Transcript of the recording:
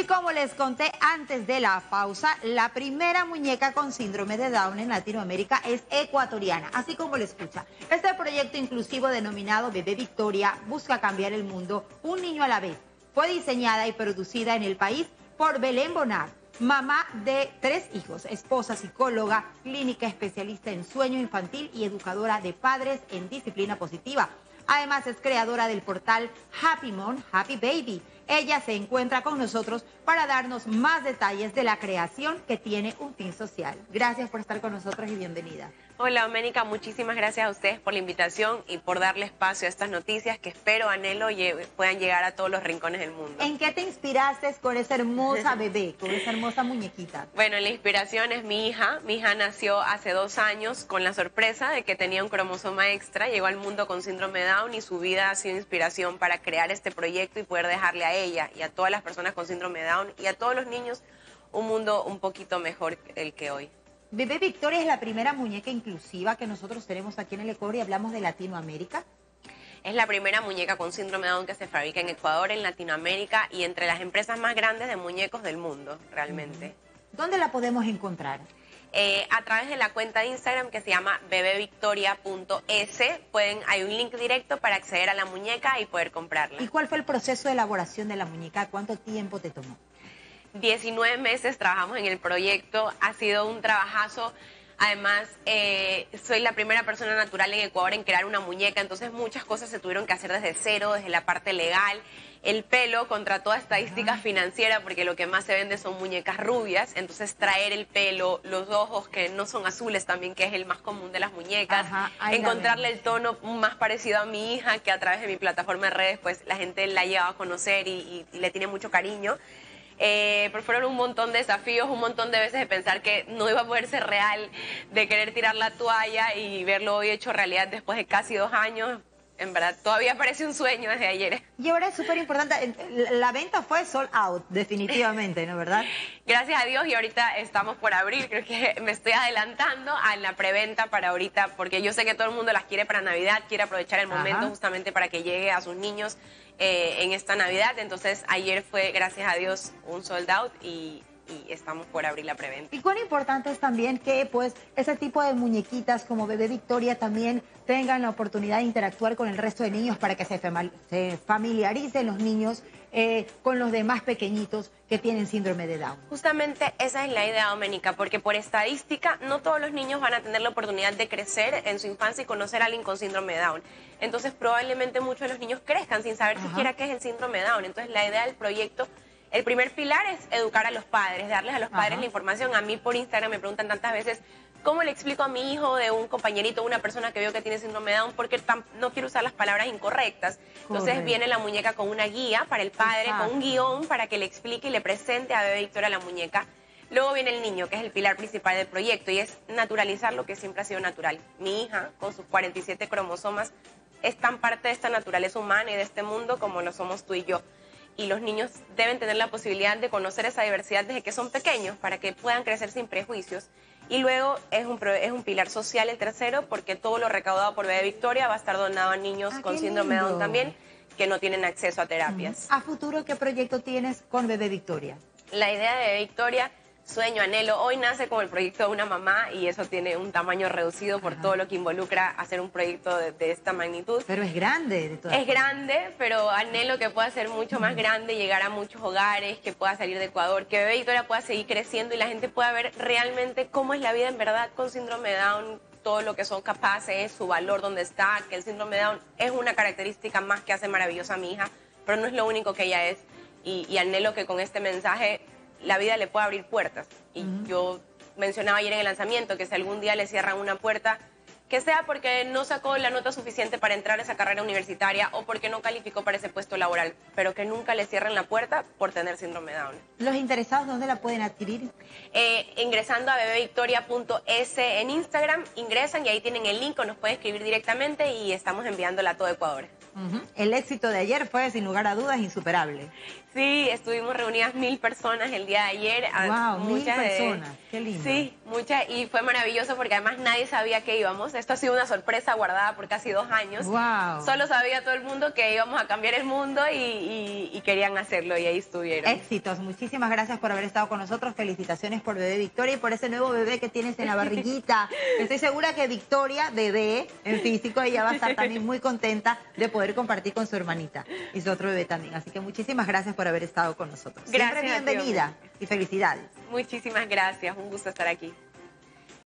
Y como les conté antes de la pausa, la primera muñeca con síndrome de Down en Latinoamérica es ecuatoriana, así como lo escucha. Este proyecto inclusivo denominado Bebé Victoria busca cambiar el mundo un niño a la vez. Fue diseñada y producida en el país por Belén Bonard, mamá de 3 hijos, esposa, psicóloga, clínica especialista en sueño infantil y educadora de padres en disciplina positiva. Además es creadora del portal Happy Mom, Happy Baby. Ella se encuentra con nosotros para darnos más detalles de la creación que tiene un fin social. Gracias por estar con nosotros y bienvenida. Hola, Doménica, muchísimas gracias a ustedes por la invitación y por darle espacio a estas noticias que espero, anhelo, puedan llegar a todos los rincones del mundo. ¿En qué te inspiraste con esa hermosa bebé, con esa hermosa muñequita? Bueno, la inspiración es mi hija. Mi hija nació hace 2 años con la sorpresa de que tenía un cromosoma extra, llegó al mundo con síndrome de Down y su vida ha sido inspiración para crear este proyecto y poder dejarle a ella y a todas las personas con síndrome de Down y a todos los niños un mundo un poquito mejor el que hoy. Bebé Victoria es la primera muñeca inclusiva que nosotros tenemos aquí en el Ecuador y hablamos de Latinoamérica. Es la primera muñeca con síndrome de Down que se fabrica en Ecuador, en Latinoamérica y entre las empresas más grandes de muñecos del mundo, realmente. ¿Dónde la podemos encontrar? A través de la cuenta de Instagram que se llama bebevictoria.es. Hay un link directo para acceder a la muñeca y poder comprarla. ¿Y cuál fue el proceso de elaboración de la muñeca? ¿Cuánto tiempo te tomó? 19 meses trabajamos en el proyecto, ha sido un trabajazo. Además, soy la primera persona natural en Ecuador en crear una muñeca, entonces muchas cosas se tuvieron que hacer desde cero, desde la parte legal, el pelo contra toda estadística financiera, porque lo que más se vende son muñecas rubias, entonces traer el pelo, los ojos que no son azules también, que es el más común de las muñecas, encontrarle el tono más parecido a mi hija, que a través de mi plataforma de redes, pues la gente la lleva a conocer y le tiene mucho cariño. Pero fueron un montón de desafíos, un montón de veces de pensar que no iba a poder ser real, de querer tirar la toalla y verlo hoy hecho realidad después de casi 2 años. En verdad, todavía parece un sueño desde ayer. Y ahora es súper importante, la venta fue sold out, definitivamente, ¿no? ¿Verdad? Gracias a Dios y ahorita estamos por abrir, creo que me estoy adelantando a la preventa para ahorita, porque yo sé que todo el mundo las quiere para Navidad, quiere aprovechar el momento justamente para que llegue a sus niños en esta Navidad. Entonces ayer fue, gracias a Dios, un sold out y estamos por abrir la preventa. Y cuán importante es también que pues ese tipo de muñequitas como Bebé Victoria también tengan la oportunidad de interactuar con el resto de niños para que se familiaricen los niños con los demás pequeñitos que tienen síndrome de Down. Justamente esa es la idea, Doménica, porque por estadística no todos los niños van a tener la oportunidad de crecer en su infancia y conocer a alguien con síndrome de Down. Entonces probablemente muchos de los niños crezcan sin saber siquiera qué es el síndrome de Down. Entonces la idea del proyecto, el primer pilar es educar a los padres, darles a los padres la información. A mí por Instagram me preguntan tantas veces, ¿cómo le explico a mi hijo de un compañerito, una persona que veo que tiene síndrome de Down? Porque no quiero usar las palabras incorrectas. Entonces viene la muñeca con una guía para el padre, con un guión para que le explique y le presente a Bebé Victoria la muñeca. Luego viene el niño, que es el pilar principal del proyecto, y es naturalizar lo que siempre ha sido natural. Mi hija, con sus 47 cromosomas, es tan parte de esta naturaleza humana y de este mundo como lo somos tú y yo. Y los niños deben tener la posibilidad de conocer esa diversidad desde que son pequeños para que puedan crecer sin prejuicios. Y luego es un pilar social el tercero, porque todo lo recaudado por Bebé Victoria va a estar donado a niños con síndrome de Down también que no tienen acceso a terapias. ¿A futuro qué proyecto tienes con Bebé Victoria? La idea de Bebé Victoria, sueño, anhelo, hoy nace como el proyecto de una mamá y eso tiene un tamaño reducido por todo lo que involucra hacer un proyecto de esta magnitud. Pero es grande. Es grande, pero anhelo que pueda ser mucho más grande, llegar a muchos hogares, que pueda salir de Ecuador, que Bebé Victoria pueda seguir creciendo y la gente pueda ver realmente cómo es la vida en verdad con síndrome de Down, todo lo que son capaces, su valor, dónde está, que el síndrome de Down es una característica más que hace maravillosa a mi hija, pero no es lo único que ella es y anhelo que con este mensaje la vida le puede abrir puertas. Y yo mencionaba ayer en el lanzamiento que si algún día le cierran una puerta, que sea porque no sacó la nota suficiente para entrar a esa carrera universitaria o porque no calificó para ese puesto laboral, pero que nunca le cierren la puerta por tener síndrome de Down. ¿Los interesados dónde la pueden adquirir? Ingresando a bebevictoria.es en Instagram, ingresan y ahí tienen el link o nos pueden escribir directamente y estamos enviándola a todo Ecuador. El éxito de ayer fue, sin lugar a dudas, insuperable. Sí, estuvimos reunidas 1000 personas el día de ayer. Wow, muchas 1000 personas, qué lindo. Sí, muchas, y fue maravilloso porque además nadie sabía que íbamos. Esto ha sido una sorpresa guardada por casi 2 años. Wow. Solo sabía todo el mundo que íbamos a cambiar el mundo y querían hacerlo y ahí estuvieron. Éxitos, muchísimas gracias por haber estado con nosotros. Felicitaciones por Bebé Victoria y por ese nuevo bebé que tienes en la barriguita. Estoy segura que Victoria, bebé en físico, ella va a estar también muy contenta de poder compartir con su hermanita y su otro bebé también. Así que muchísimas gracias por haber estado con nosotros. Gracias. Siempre bienvenida y felicidades. Muchísimas gracias, un gusto estar aquí.